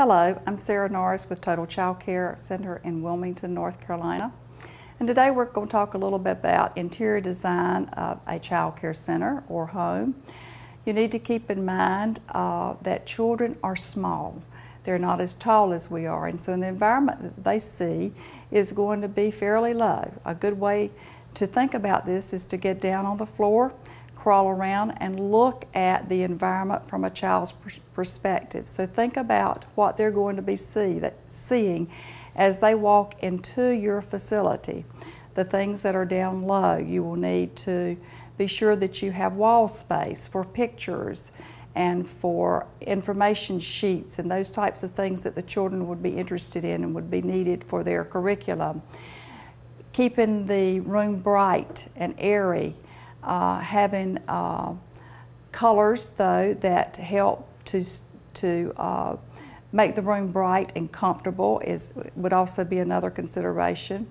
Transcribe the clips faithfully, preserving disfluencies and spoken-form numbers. Hello, I'm Sarah Norris with Total Child Care Center in Wilmington, North Carolina. And today we're going to talk a little bit about interior design of a child care center or home. You need to keep in mind uh, that children are small. They're not as tall as we are, and so the environment that they see is going to be fairly low. A good way to think about this is to get down on the floor, crawl around, and look at the environment from a child's perspective. So think about what they're going to be see, that, seeing as they walk into your facility. The things that are down low, you will need to be sure that you have wall space for pictures and for information sheets and those types of things that the children would be interested in and would be needed for their curriculum. Keeping the room bright and airy, uh, having uh, colors though that help to, to uh, make the room bright and comfortable is, would also be another consideration.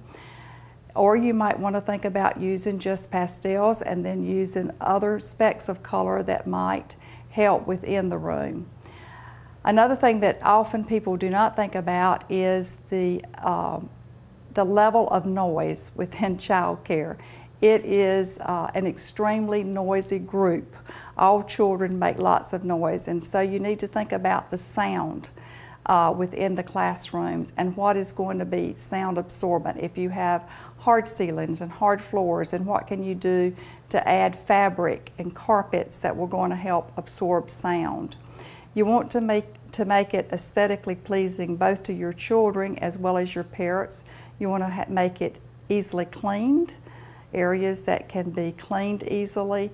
Or you might want to think about using just pastels and then using other specks of color that might help within the room. Another thing that often people do not think about is the, um, the level of noise within childcare. It is uh, an extremely noisy group. All children make lots of noise, and so you need to think about the sound Uh, within the classrooms and what is going to be sound absorbent. If you have hard ceilings and hard floors, and what can you do to add fabric and carpets that were going to help absorb sound. You want to make to make it aesthetically pleasing both to your children as well as your parents. You want to make it easily cleaned, areas that can be cleaned easily.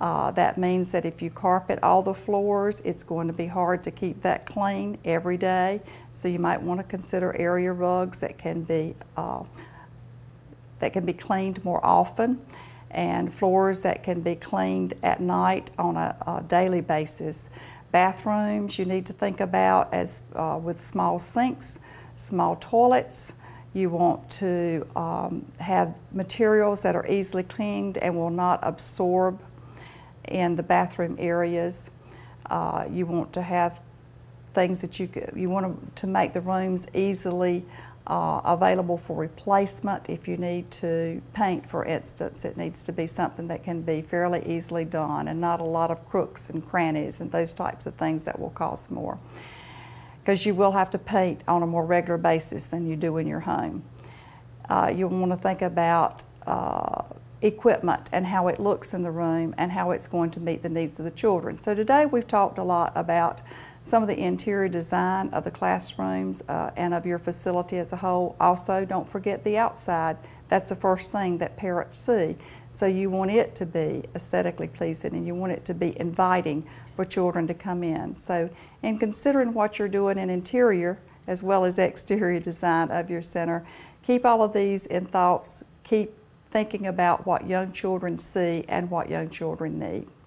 Uh, that means that if you carpet all the floors, it's going to be hard to keep that clean every day. So you might want to consider area rugs that can be uh, that can be cleaned more often, and floors that can be cleaned at night on a, a daily basis. Bathrooms you need to think about as uh, with small sinks, small toilets. You want to um, have materials that are easily cleaned and will not absorb in the bathroom areas. Uh, you want to have things that you you want to make the rooms easily uh, available for replacement. If you need to paint, for instance, it needs to be something that can be fairly easily done and not a lot of crooks and crannies and those types of things that will cost more, because you will have to paint on a more regular basis than you do in your home. Uh, you'll want to think about uh, equipment and how it looks in the room and how it's going to meet the needs of the children. So today we've talked a lot about some of the interior design of the classrooms uh, and of your facility as a whole. Also, don't forget the outside. That's the first thing that parents see. So you want it to be aesthetically pleasing, and you want it to be inviting for children to come in. So in considering what you're doing in interior as well as exterior design of your center, keep all of these in thoughts. Keep thinking about what young children see and what young children need.